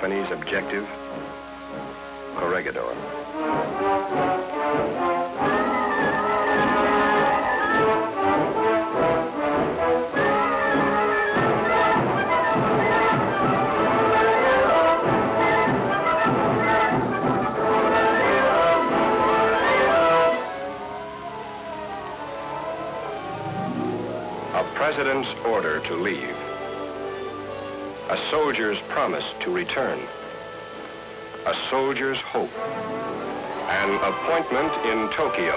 Japanese objective, Corregidor. President's order to leave, a soldier's promise to return, a soldier's hope, an appointment in Tokyo.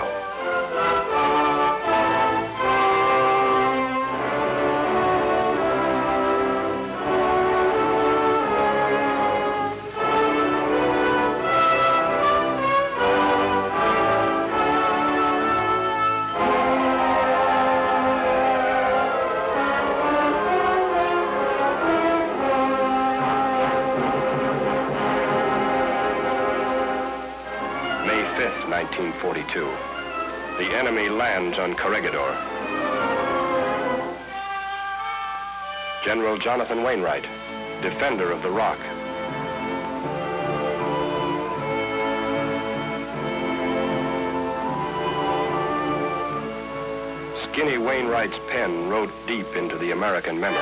The enemy lands on Corregidor. General Jonathan Wainwright, defender of the rock. Skinny Wainwright's pen wrote deep into the American memory.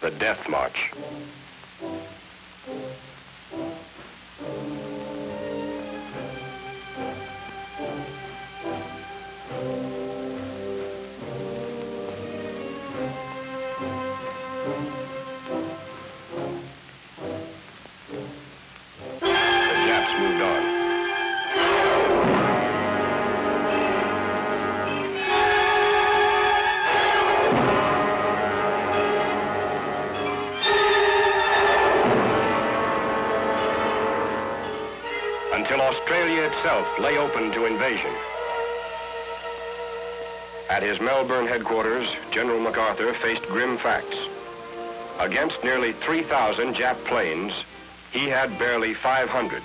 The Death March. Lay open to invasion. At his Melbourne headquarters, General MacArthur faced grim facts. Against nearly 3,000 Jap planes, he had barely 500.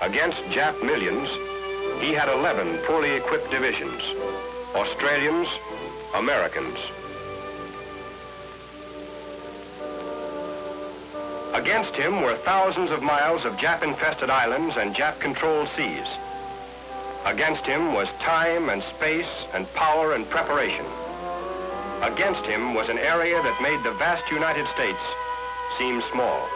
Against Jap millions, he had 11 poorly equipped divisions, Australians, Americans. Against him were thousands of miles of Jap-infested islands and Jap-controlled seas. Against him was time and space and power and preparation. Against him was an area that made the vast United States seem small.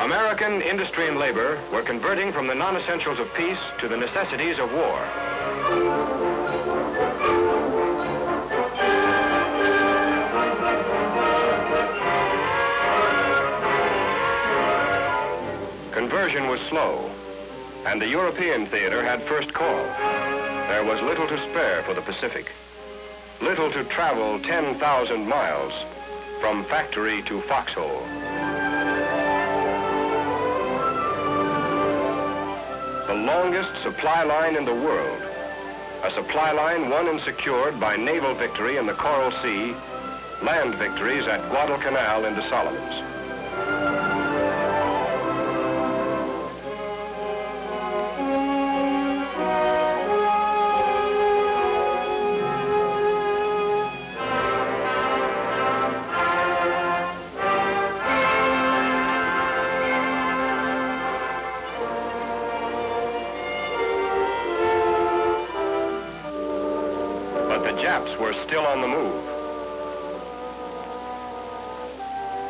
American industry and labor were converting from the non-essentials of peace to the necessities of war. Conversion was slow, and the European theater had first call. There was little to spare for the Pacific, little to travel 10,000 miles from factory to foxhole. The longest supply line in the world, a supply line won and secured by naval victory in the Coral Sea, land victories at Guadalcanal and the Solomons. Still on the move.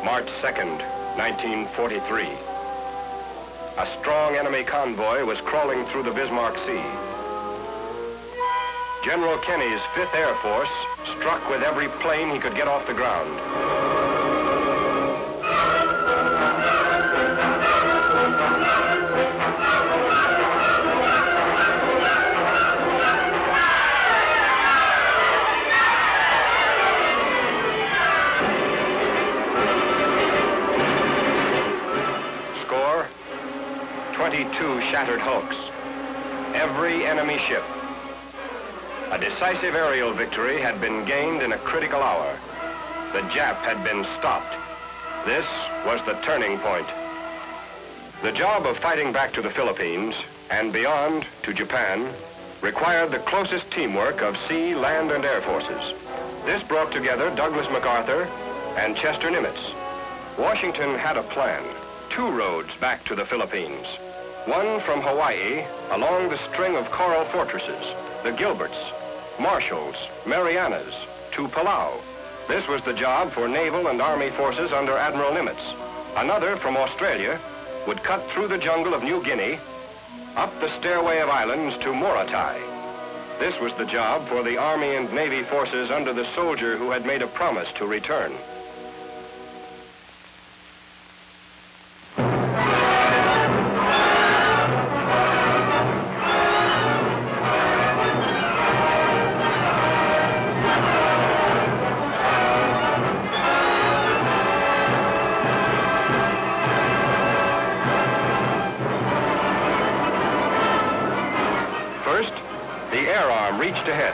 March 2nd, 1943. A strong enemy convoy was crawling through the Bismarck Sea. General Kenny's 5th Air Force struck with every plane he could get off the ground. Two shattered hulks, every enemy ship, A decisive aerial victory had been gained in a critical hour. The Jap had been stopped. This was the turning point. The job of fighting back to the Philippines and beyond to Japan required the closest teamwork of sea, land, and air forces. This brought together Douglas MacArthur and Chester Nimitz. Washington had a plan, 2 roads back to the Philippines. One from Hawaii along the string of coral fortresses, the Gilberts, Marshalls, Marianas, to Palau. This was the job for naval and army forces under Admiral Nimitz. Another from Australia would cut through the jungle of New Guinea, up the stairway of islands to Morotai. This was the job for the army and navy forces under the soldier who had made a promise to return. Ahead.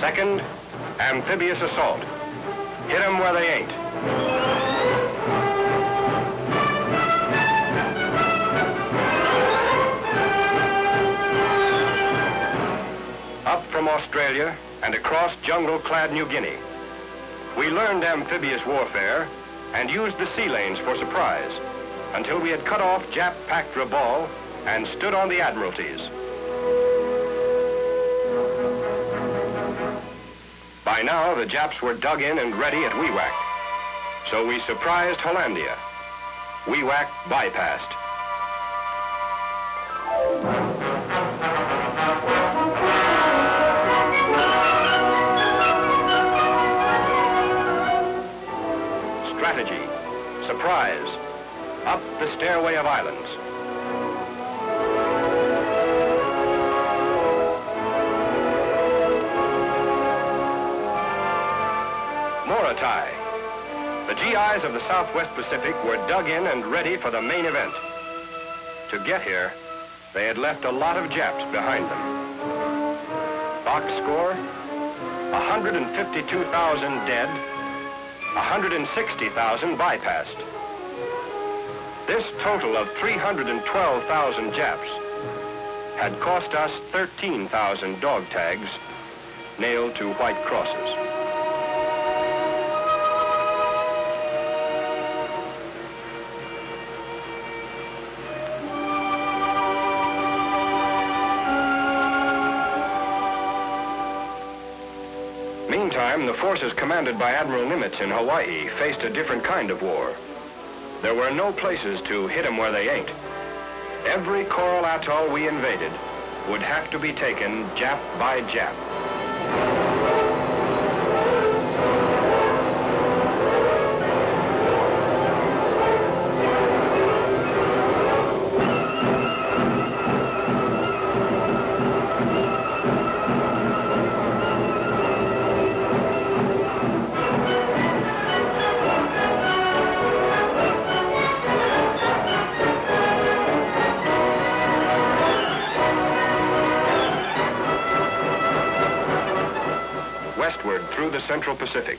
Second, amphibious assault. Hit 'em where they ain't. Up from Australia and across jungle-clad New Guinea. We learned amphibious warfare and used the sea lanes for surprise until we had cut off Jap-packed Rabaul and stood on the Admiralties. By now, the Japs were dug in and ready at Wewak. So we surprised Hollandia. Wewak bypassed. Surprise, up the stairway of islands. Morotai. The GIs of the Southwest Pacific were dug in and ready for the main event. To get here, they had left a lot of Japs behind them. Box score, 152,000 dead, 160,000 bypassed. This total of 312,000 Japs had cost us 13,000 dog tags nailed to white crosses. The forces commanded by Admiral Nimitz in Hawaii faced a different kind of war. There were no places to hit 'em where they ain't. Every coral atoll we invaded would have to be taken Jap by Jap. Central Pacific.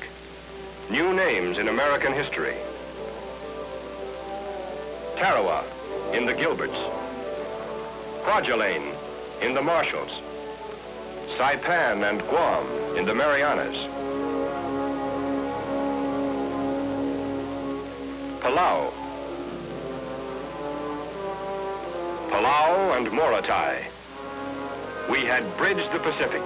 New names in American history. Tarawa in the Gilberts. Kwajalein in the Marshalls. Saipan and Guam in the Marianas. Palau. Palau and Morotai. We had bridged the Pacific.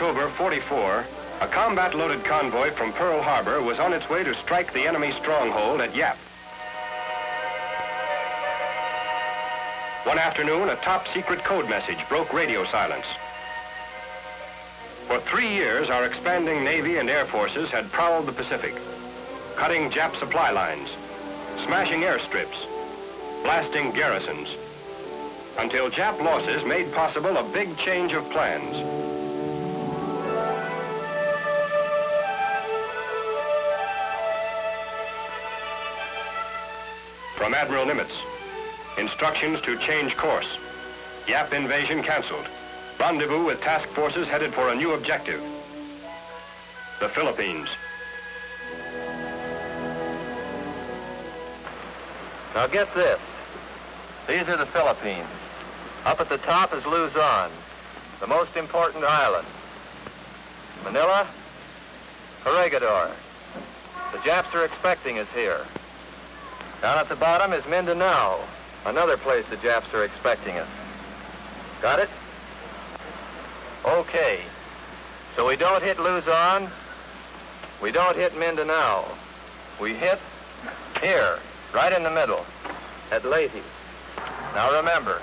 October 44, a combat-loaded convoy from Pearl Harbor was on its way to strike the enemy stronghold at Yap. One afternoon, a top-secret code message broke radio silence. For 3 years, our expanding Navy and Air Forces had prowled the Pacific, cutting Jap supply lines, smashing airstrips, blasting garrisons, until Jap losses made possible a big change of plans. From Admiral Nimitz, instructions to change course. Yap invasion canceled. Rendezvous with task forces headed for a new objective, the Philippines. Now get this. These are the Philippines. Up at the top is Luzon, the most important island. Manila, Corregidor. The Japs are expecting us here. Down at the bottom is Mindanao, another place the Japs are expecting us. Got it? Okay, so we don't hit Luzon, we don't hit Mindanao, we hit here, right in the middle, at Leyte. Now remember,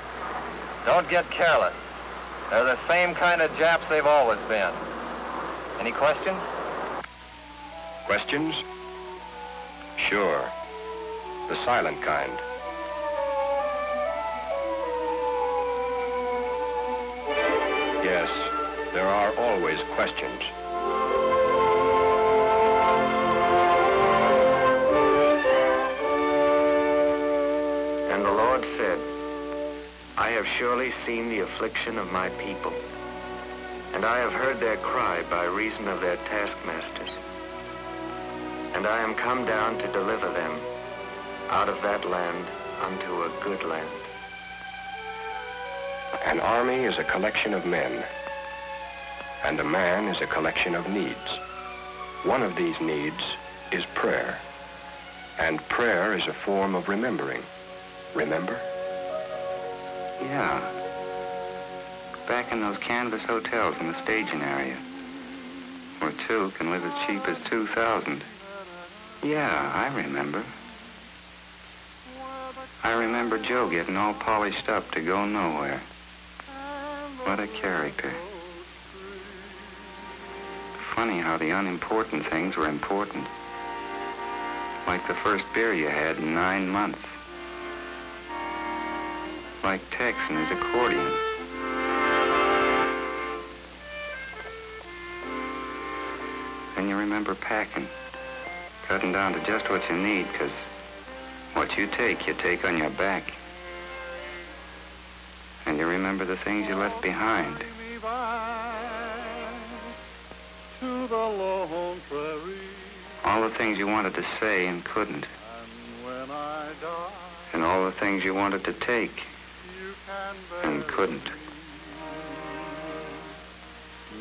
don't get careless. They're the same kind of Japs they've always been. Any questions? Questions? Sure, the silent kind. Yes, there are always questions. And the Lord said, I have surely seen the affliction of my people, and I have heard their cry by reason of their taskmasters. And I am come down to deliver them out of that land unto a good land. An army is a collection of men, and a man is a collection of needs. One of these needs is prayer, and prayer is a form of remembering. Remember? Yeah. Back in those canvas hotels in the staging area, where two can live as cheap as 2,000. Yeah, I remember. I remember Joe getting all polished up to go nowhere. What a character. Funny how the unimportant things were important. Like the first beer you had in 9 months. Like Tex and his accordion. And you remember packing. Cutting down to just what you need, because what you take on your back. And you remember the things you left behind. All the things you wanted to say and couldn't. And all the things you wanted to take and couldn't.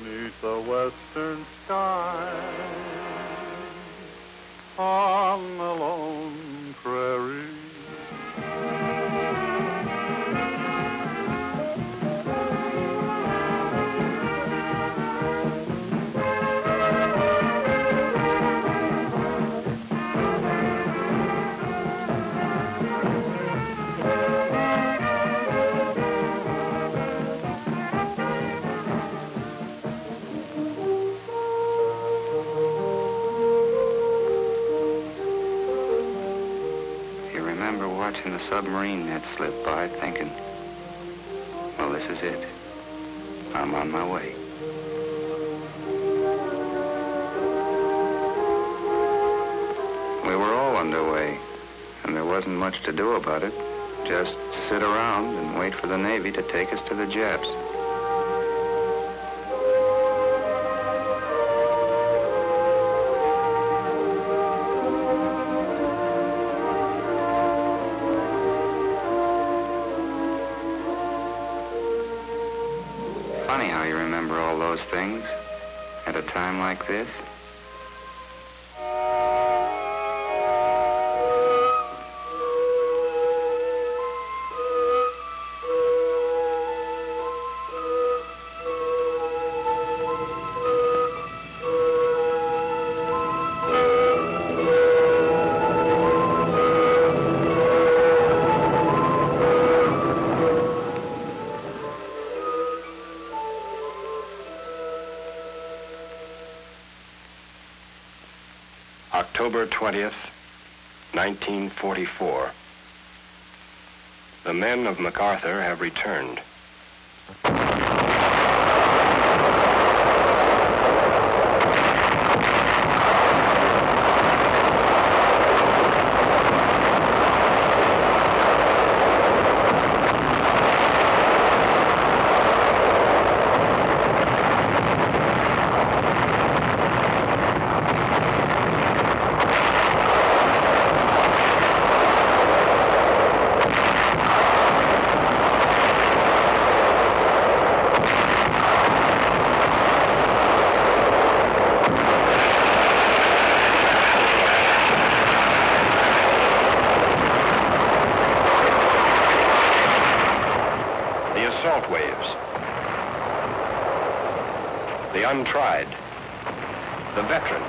Neath the western sky, on the lone prairie. Watching the submarine net slip by, thinking, well, this is it. I'm on my way. We were all underway, and there wasn't much to do about it. Just sit around and wait for the Navy to take us to the Japs. Like this? October 20th, 1944. The men of MacArthur have returned. Untried, the veteran,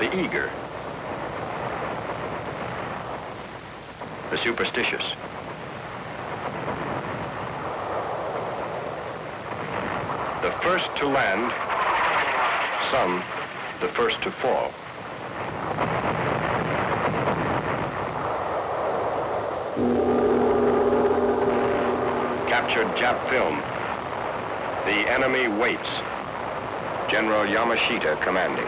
the eager, the superstitious. The first to land, some the first to fall. Captured Jap film. The enemy waits. General Yamashita commanding.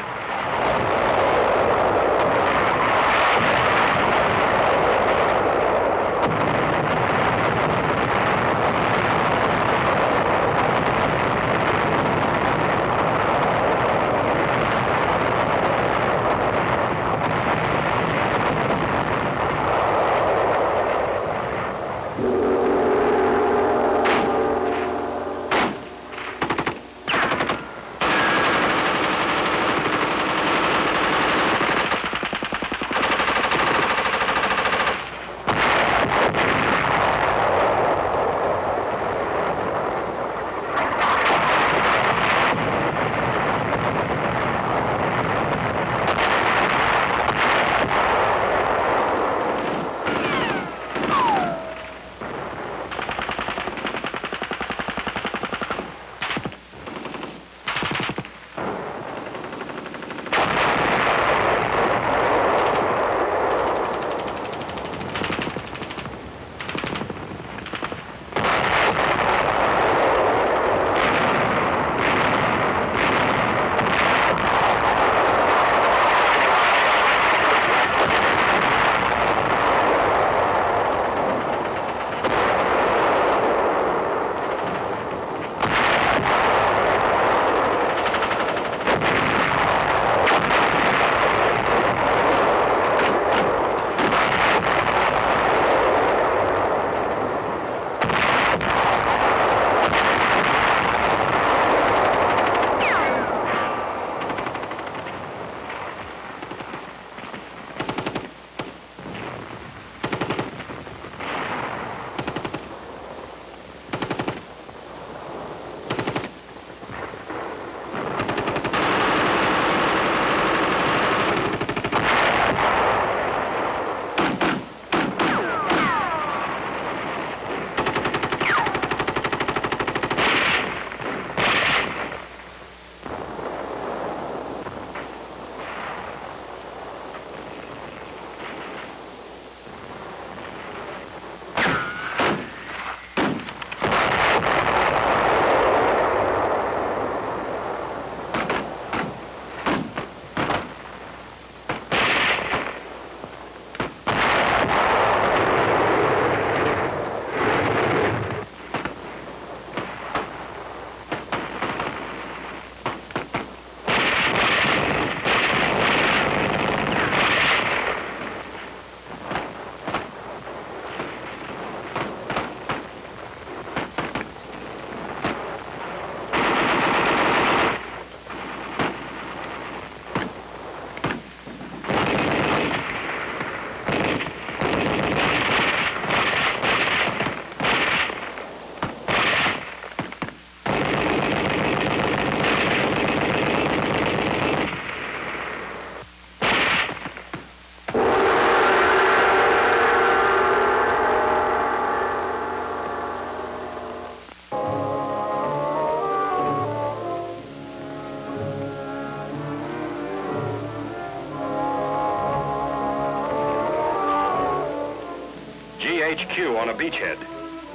HQ on a beachhead,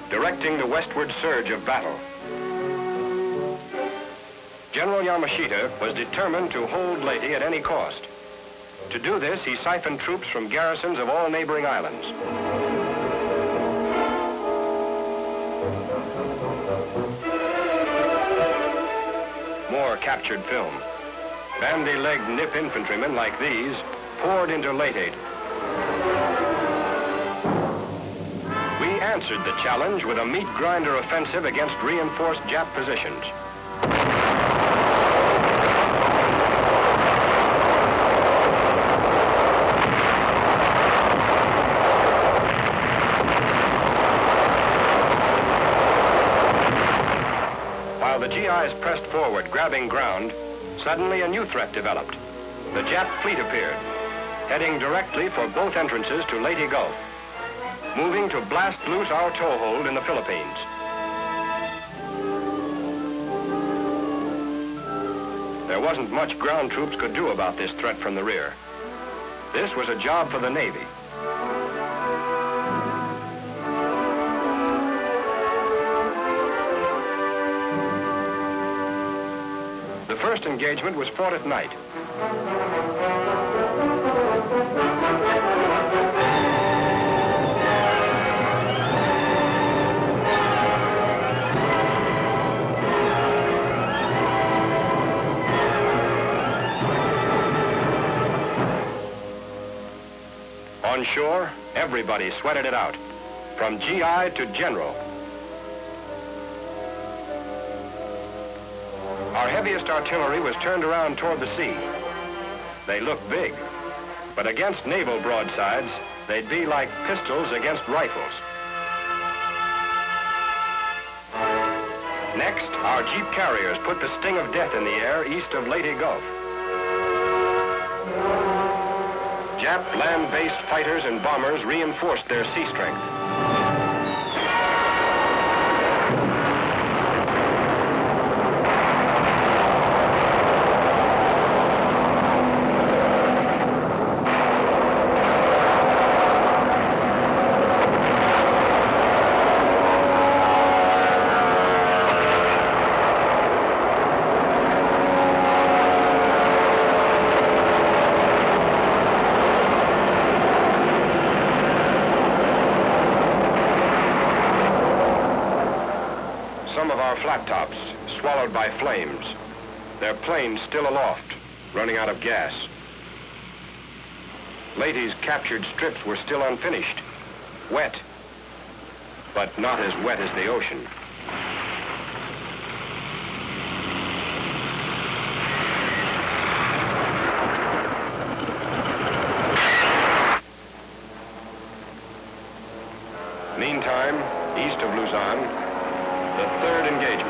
directing the westward surge of battle. General Yamashita was determined to hold Leyte at any cost. To do this, he siphoned troops from garrisons of all neighboring islands. More captured film. Bandy-legged Nip infantrymen like these poured into Leyte. We answered the challenge with a meat grinder offensive against reinforced Jap positions. While the GIs pressed forward, grabbing ground, suddenly a new threat developed. The Jap fleet appeared, heading directly for both entrances to Leyte Gulf, moving to blast loose our toehold in the Philippines. There wasn't much ground troops could do about this threat from the rear. This was a job for the Navy. The first engagement was fought at night. On shore, everybody sweated it out, from GI to general. Our heaviest artillery was turned around toward the sea. They looked big, but against naval broadsides, they'd be like pistols against rifles. Next, our jeep carriers put the sting of death in the air east of Leyte Gulf. Jap land-based fighters and bombers reinforced their sea strength. Flat-tops swallowed by flames, their planes still aloft, running out of gas. Leyte's captured strips were still unfinished, wet, but not as wet as the ocean. Meantime, east of Luzon, the third engagement.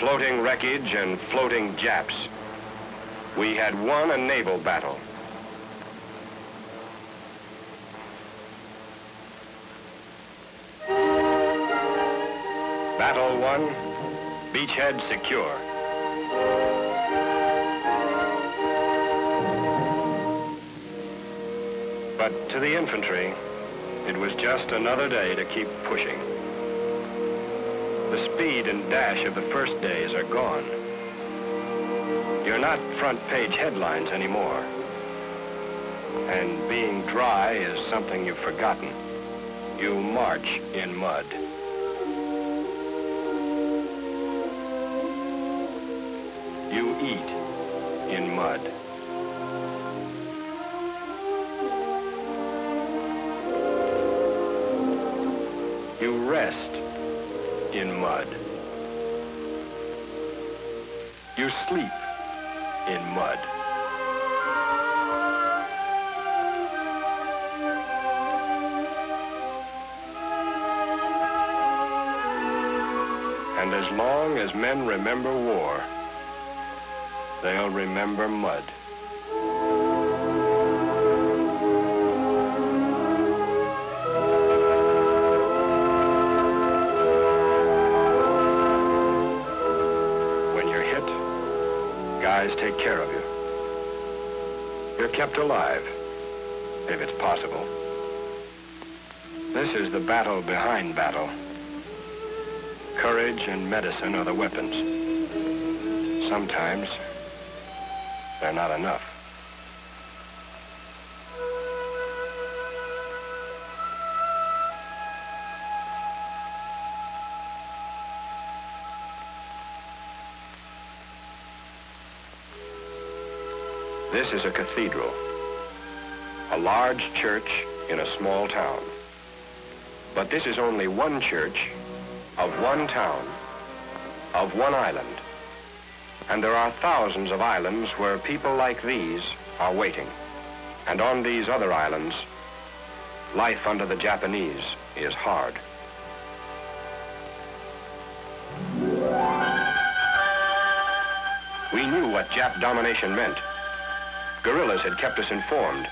Floating wreckage and floating Japs. We had won a naval battle. Battle won, beachhead secure. But to the infantry, it was just another day to keep pushing. The speed and dash of the first days are gone. You're not front page headlines anymore. And being dry is something you've forgotten. You march in mud. You eat in mud. You rest in mud. You sleep in mud. And as long as men remember war, They'll remember mud. When you're hit, guys take care of you. You're kept alive, if it's possible. This is the battle behind battle. Courage and medicine are the weapons. Sometimes they're not enough. This is a cathedral, a large church in a small town. But this is only one church of one town, of one island. And there are thousands of islands where people like these are waiting. And on these other islands, life under the Japanese is hard. We knew what Jap domination meant. Guerrillas had kept us informed.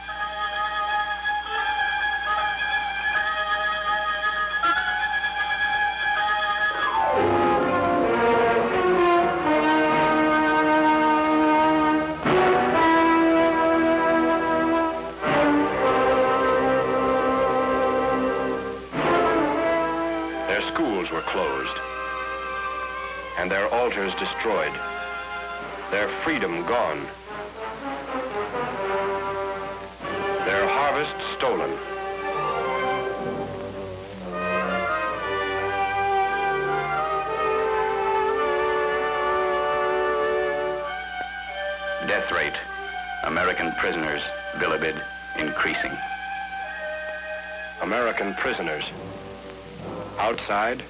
Destroyed, their freedom gone, their harvest stolen. Death rate, American prisoners billeted increasing. American prisoners. Outside,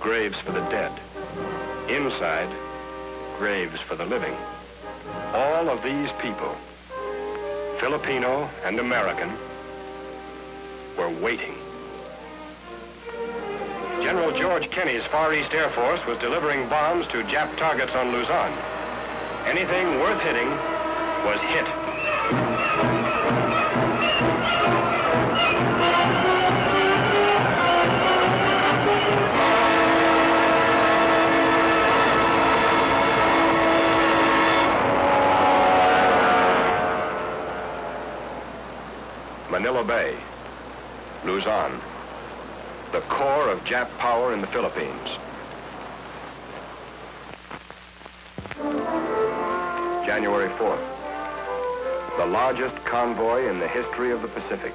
graves for the dead. Inside, graves for the living. All of these people, Filipino and American, were waiting. General George Kenny's Far East Air Force was delivering bombs to Jap targets on Luzon. Anything worth hitting was hit. Manila Bay, Luzon, the core of Jap power in the Philippines. January 4th, the largest convoy in the history of the Pacific.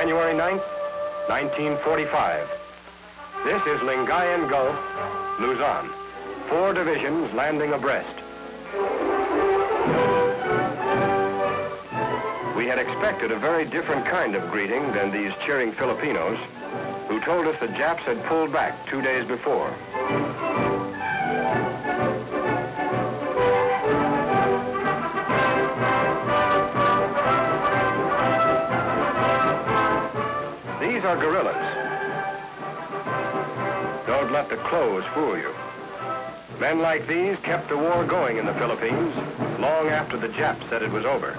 January 9th, 1945. This is Lingayen Gulf, Luzon. 4 divisions landing abreast. We had expected a very different kind of greeting than these cheering Filipinos who told us the Japs had pulled back 2 days before. Are guerrillas. Don't let the clothes fool you. Men like these kept the war going in the Philippines long after the Japs said it was over.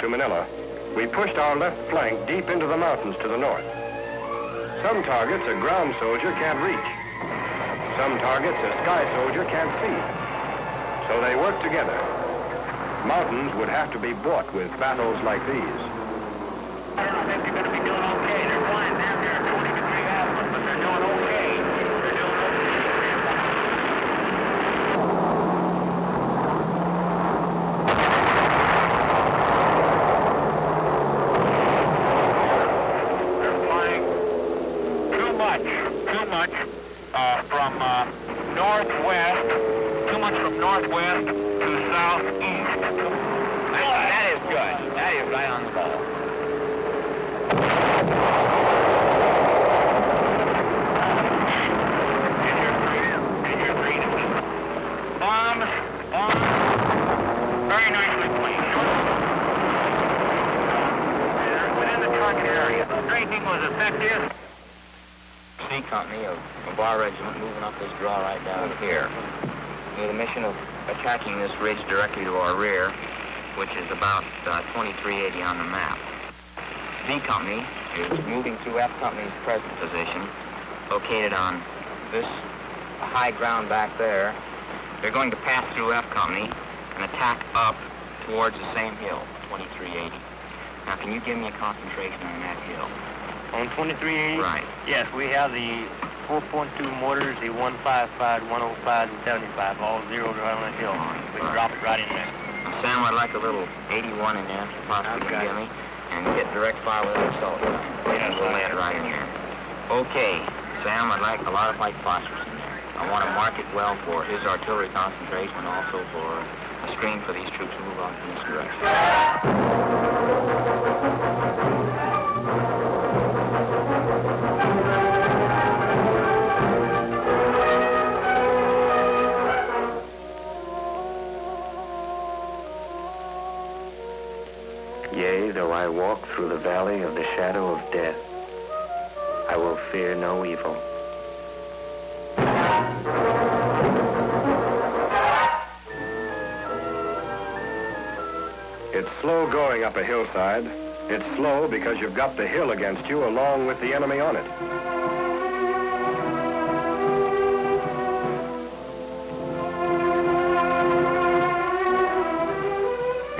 to Manila, we pushed our left flank deep into the mountains to the north. Some targets a ground soldier can't reach. Some targets a sky soldier can't see. So they work together. Mountains would have to be bought with battles like these. I don't think they're going to be doing okay. They're flying down here at 20 degree output, but they're doing okay. They're doing okay. They're flying too much from northwest, too much from northwest to southeast. That is good. That is right on the ball. Very nicely placed. They're within the target area. Straightening was effective. C Company of our regiment moving up this draw right down here. We had a mission of attacking this ridge directly to our rear, which is about 2380 on the map. D Company is moving through F Company's present position, located on this high ground back there. They're going to pass through F Company and attack up towards the same hill, 2380. Now, can you give me a concentration on that hill? On 2380? Right. Yes, we have the 4.2 mortars, the 155, 105, and 75, all zeroed right on that hill. We can drop it right in there. Sam, I'd like a little 81 in there, if possible, you give me, and get direct fire with an assault gun. And we'll land right in here. Okay, Sam, I'd like a lot of light phosphorus in there. I want to mark it well for his artillery concentration and also for a screen for these troops to move on in this direction. Yea, though I walk through the valley of the shadow of death, I will fear no evil. It's slow going up a hillside. It's slow because you've got the hill against you along with the enemy on it.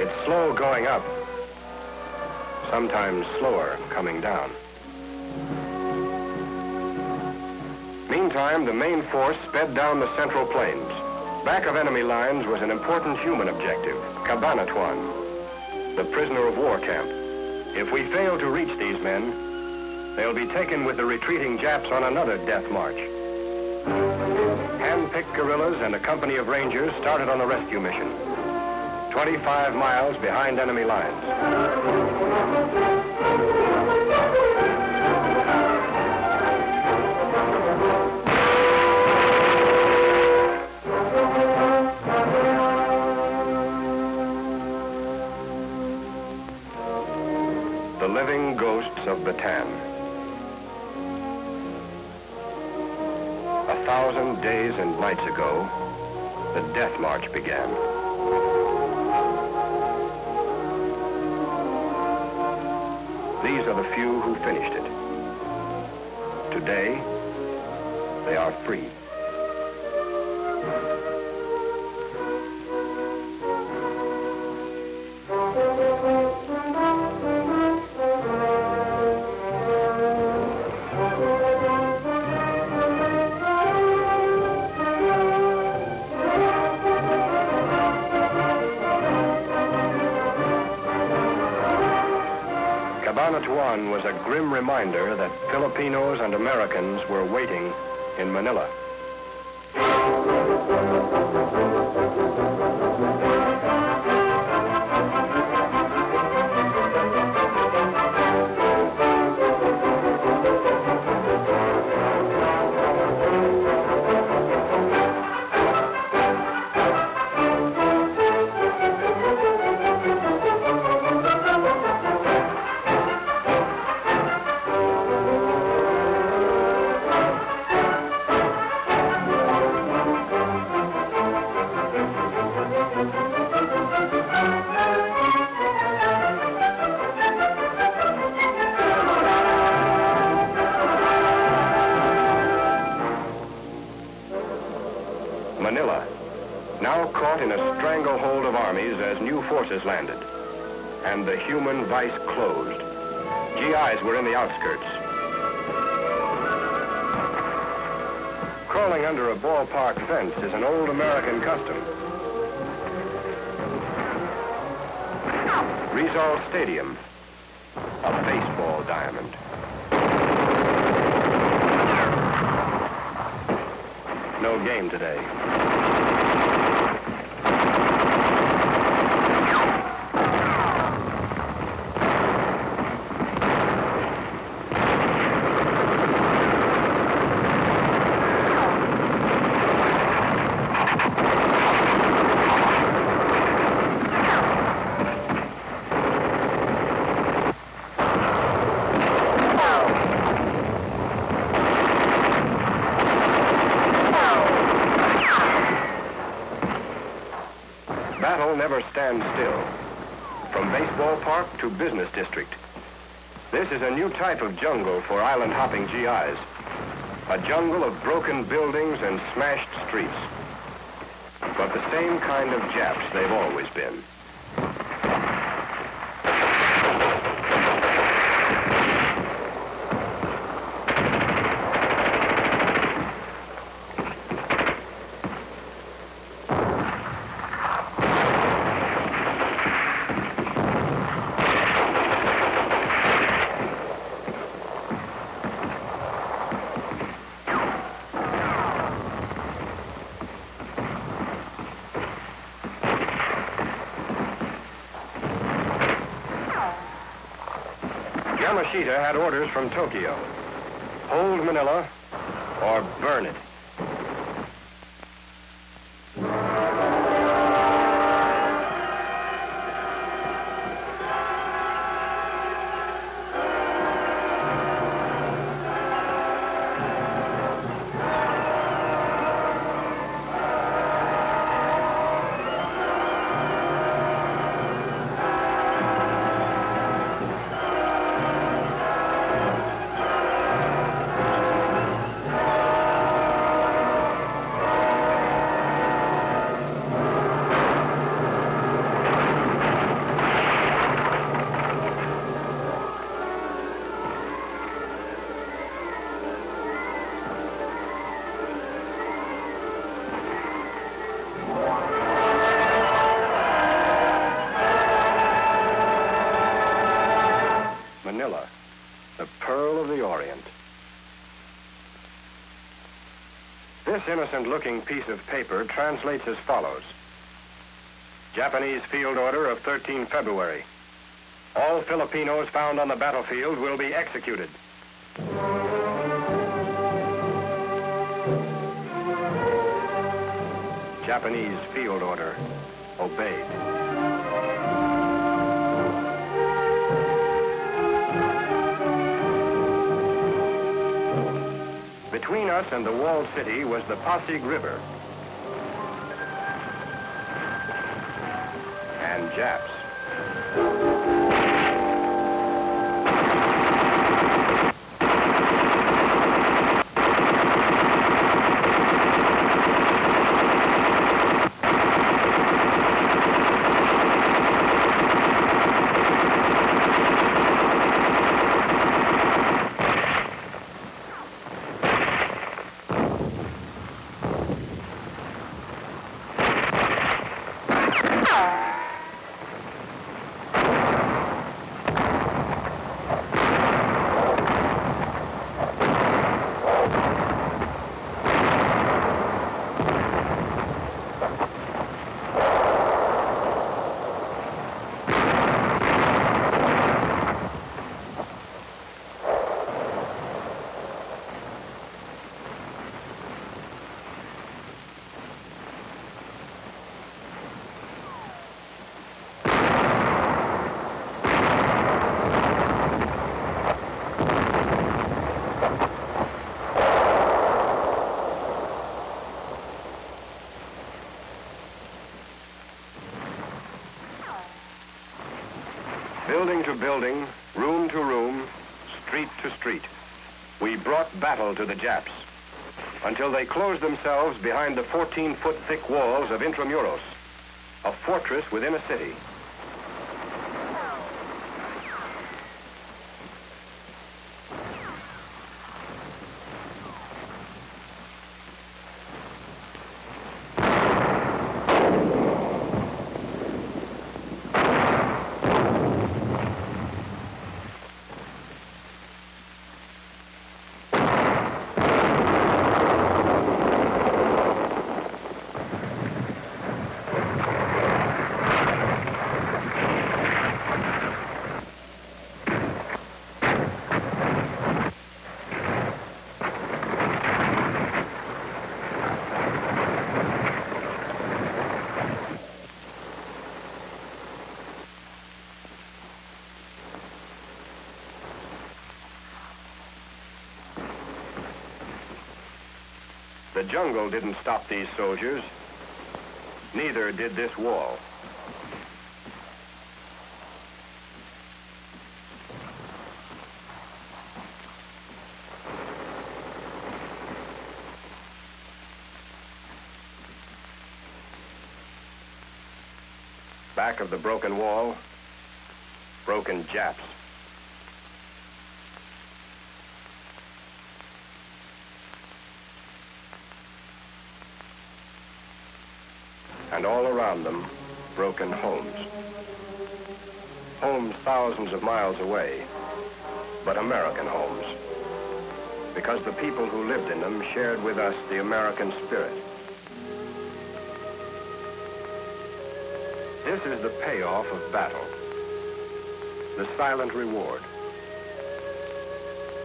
It's slow going up, sometimes slower coming down. Meantime, the main force sped down the central plains. Back of enemy lines was an important human objective, Cabanatuan, the prisoner of war camp. If we fail to reach these men, they'll be taken with the retreating Japs on another death march. Hand-picked guerrillas and a company of rangers started on the rescue mission, 25 miles behind enemy lines. Living ghosts of Bataan. 1,000 days and nights ago, the death march began. These are the few who finished it. Today, they are free. Cabanatuan was a grim reminder that Filipinos and Americans were waiting in Manila. fought in a stranglehold of armies as new forces landed, and the human vice closed. GIs were in the outskirts. Crawling under a ballpark fence is an old American custom. Rizal Stadium, a baseball diamond. No game today. Never stand still. From baseball park to business district. This is a new type of jungle for island hopping GIs. A jungle of broken buildings and smashed streets. But the same kind of Japs they've always been. Yamashita had orders from Tokyo. Hold Manila or burn it. This innocent-looking piece of paper translates as follows. Japanese field order of 13 February. All Filipinos found on the battlefield will be executed. Japanese field order obeyed. Between us and the walled city was the Pasig River. And Japs. Building to building, room to room, street to street, we brought battle to the Japs until they closed themselves behind the 14-foot thick walls of Intramuros. a fortress within a city. The jungle didn't stop these soldiers. Neither did this wall. Back of the broken wall, broken Japs. And all around them, broken homes. Homes thousands of miles away, but American homes. Because the people who lived in them shared with us the American spirit. This is the payoff of battle, the silent reward.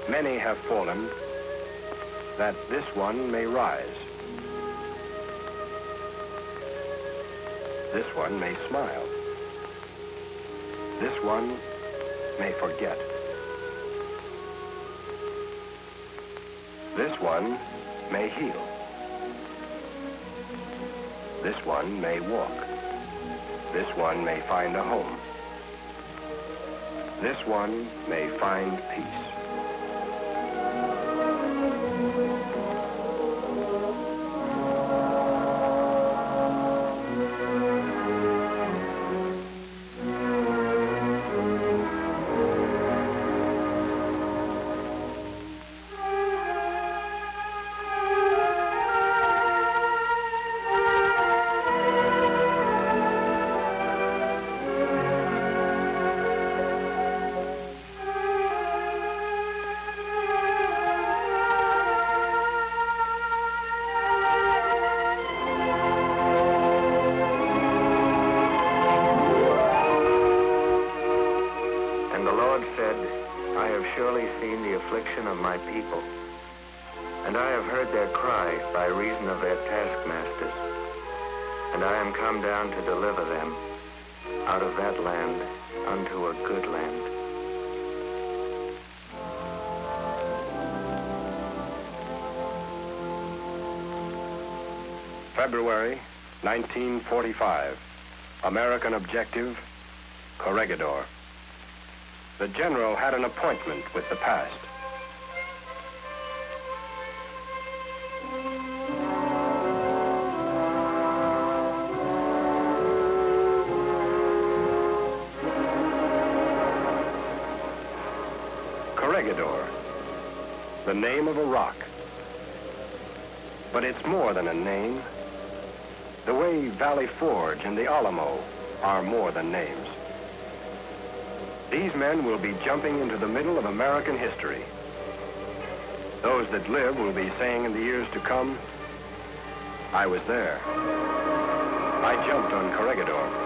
Many have fallen, that this one may rise. This one may smile. This one may forget. This one may heal. This one may walk. This one may find a home. This one may find peace. February 1945, American objective, Corregidor. The general had an appointment with the past. Corregidor, the name of a rock. But it's more than a name. The way Valley Forge and the Alamo are more than names. These men will be jumping into the middle of American history. Those that live will be saying in the years to come, I was there. I jumped on Corregidor.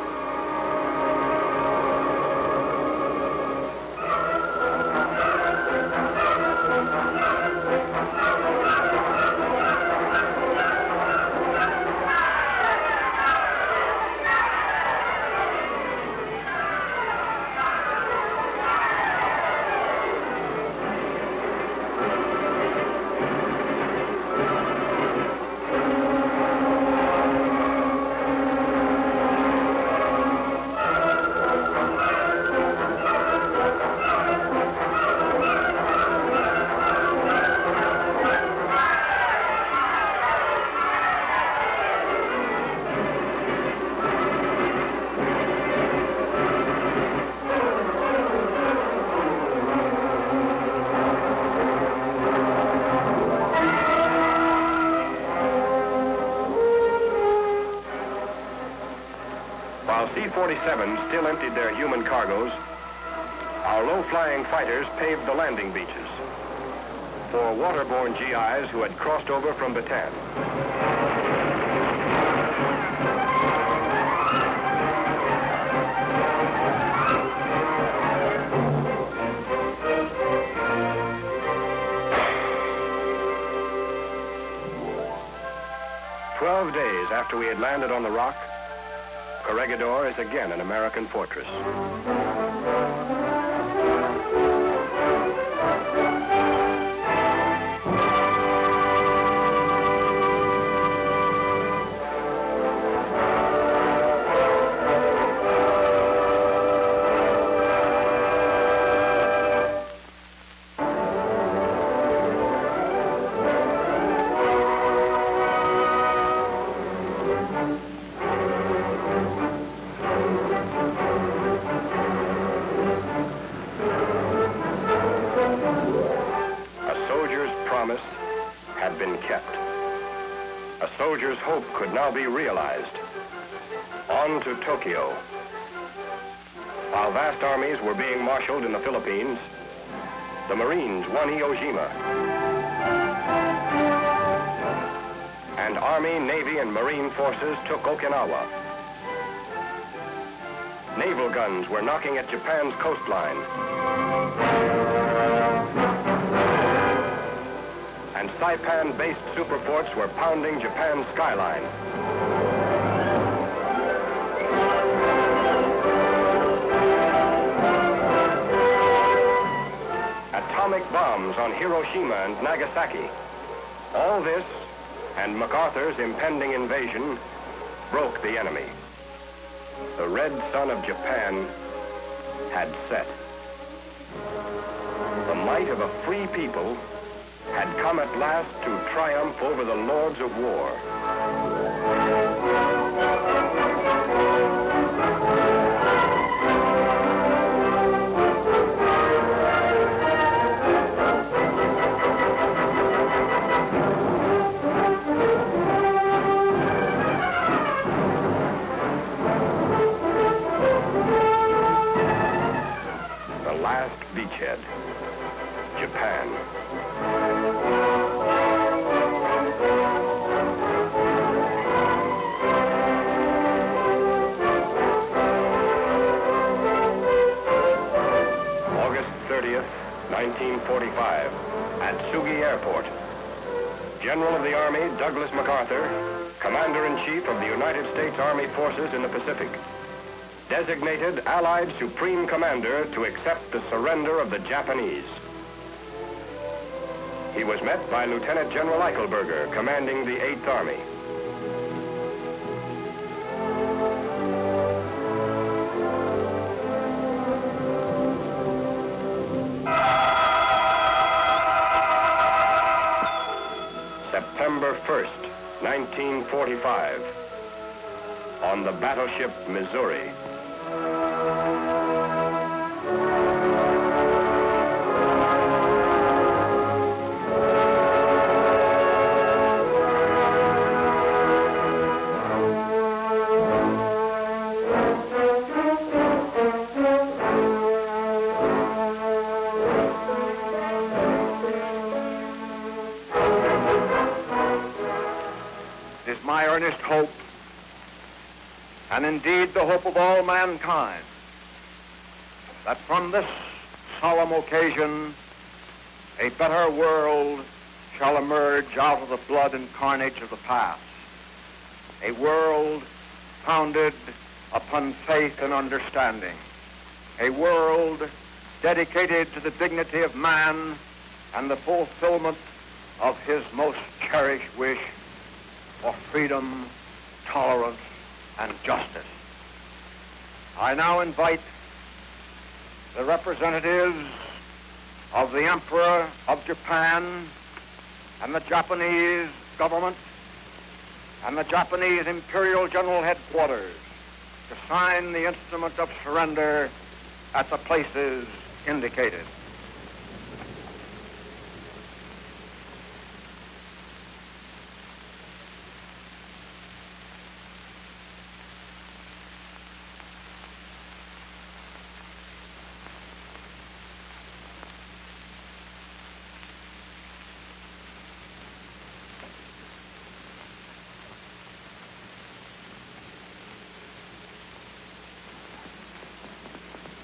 C-47s still emptied their human cargoes, our low-flying fighters paved the landing beaches for waterborne GIs who had crossed over from Bataan. After we had landed on the rock, Corregidor is again an American fortress. Now be realized. On to Tokyo. While vast armies were being marshaled in the Philippines, the Marines won Iwo Jima. And Army, Navy, and Marine forces took Okinawa. Naval guns were knocking at Japan's coastline. And Saipan-based superforts were pounding Japan's skyline. Atomic bombs on Hiroshima and Nagasaki. All this, and MacArthur's impending invasion, broke the enemy. The red sun of Japan had set. The might of a free people had come at last to triumph over the lords of war. The last beachhead, Japan. At Sugi Airport, General of the Army Douglas MacArthur, Commander-in-Chief of the United States Army Forces in the Pacific, designated Allied Supreme Commander to accept the surrender of the Japanese. He was met by Lieutenant General Eichelberger, commanding the 8th Army. September 1st, 1945, on the battleship Missouri. My earnest hope, and indeed the hope of all mankind, that from this solemn occasion, a better world shall emerge out of the blood and carnage of the past, a world founded upon faith and understanding, a world dedicated to the dignity of man and the fulfillment of his most cherished wish for freedom, tolerance, and justice. I now invite the representatives of the Emperor of Japan and the Japanese government and the Japanese Imperial General Headquarters to sign the instrument of surrender at the places indicated.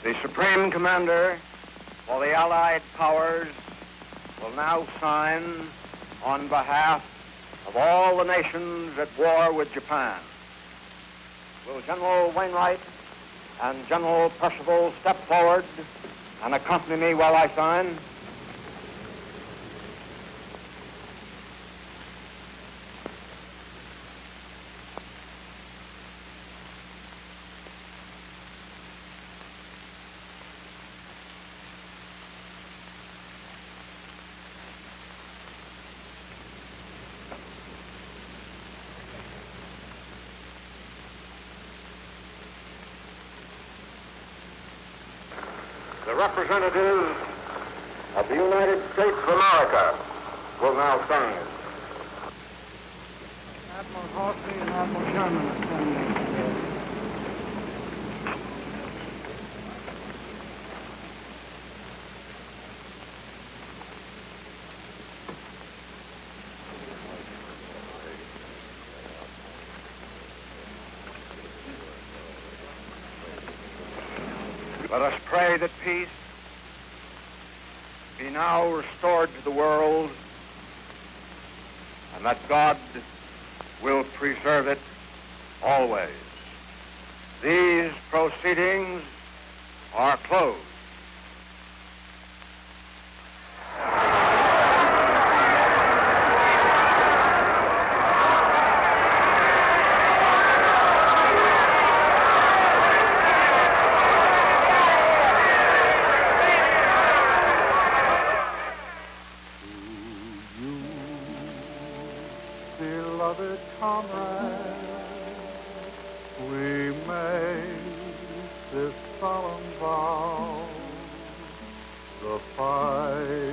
The Supreme Commander for the Allied Powers will now sign on behalf of all the nations at war with Japan. Will General Wainwright and General Percival step forward and accompany me while I sign? Representatives of the United States of America will now sign. Admiral Horsley and Admiral Sherman are standing. Let us pray that peace be now restored to the world, and that God will preserve it always. These proceedings are closed. This solemn vow, the fight.